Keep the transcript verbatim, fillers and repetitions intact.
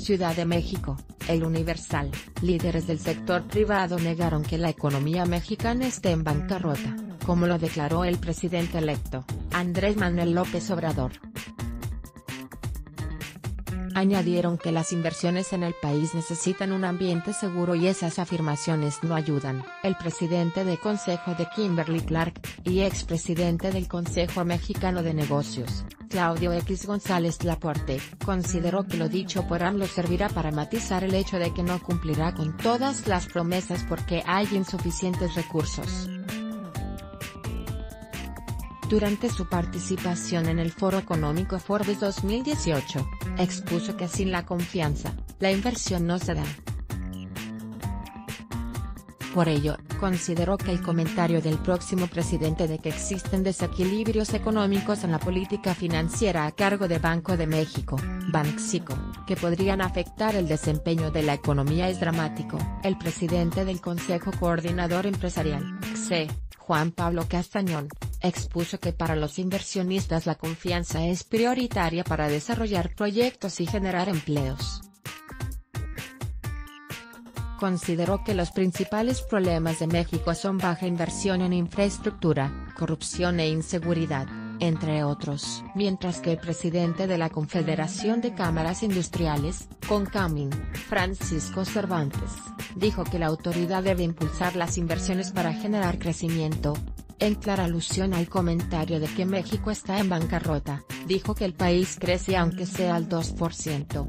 Ciudad de México, El Universal, líderes del sector privado negaron que la economía mexicana esté en bancarrota, como lo declaró el presidente electo, Andrés Manuel López Obrador. Añadieron que las inversiones en el país necesitan un ambiente seguro y esas afirmaciones no ayudan. El presidente del Consejo de Kimberly Clark, y expresidente del Consejo Mexicano de Negocios, Claudio equis González Laporte, consideró que lo dicho por AMLO servirá para matizar el hecho de que no cumplirá con todas las promesas porque hay insuficientes recursos. Durante su participación en el Foro Económico Forbes dos mil dieciocho, expuso que sin la confianza, la inversión no se da. Por ello, consideró que el comentario del próximo presidente de que existen desequilibrios económicos en la política financiera a cargo de Banco de México, Banxico, que podrían afectar el desempeño de la economía es dramático. El presidente del Consejo Coordinador Empresarial, C, Juan Pablo Castañón, expuso que para los inversionistas la confianza es prioritaria para desarrollar proyectos y generar empleos. Consideró que los principales problemas de México son baja inversión en infraestructura, corrupción e inseguridad, entre otros. Mientras que el presidente de la Confederación de Cámaras Industriales, Concamin, Francisco Cervantes, dijo que la autoridad debe impulsar las inversiones para generar crecimiento. En clara alusión al comentario de que México está en bancarrota, dijo que el país crece aunque sea al dos por ciento.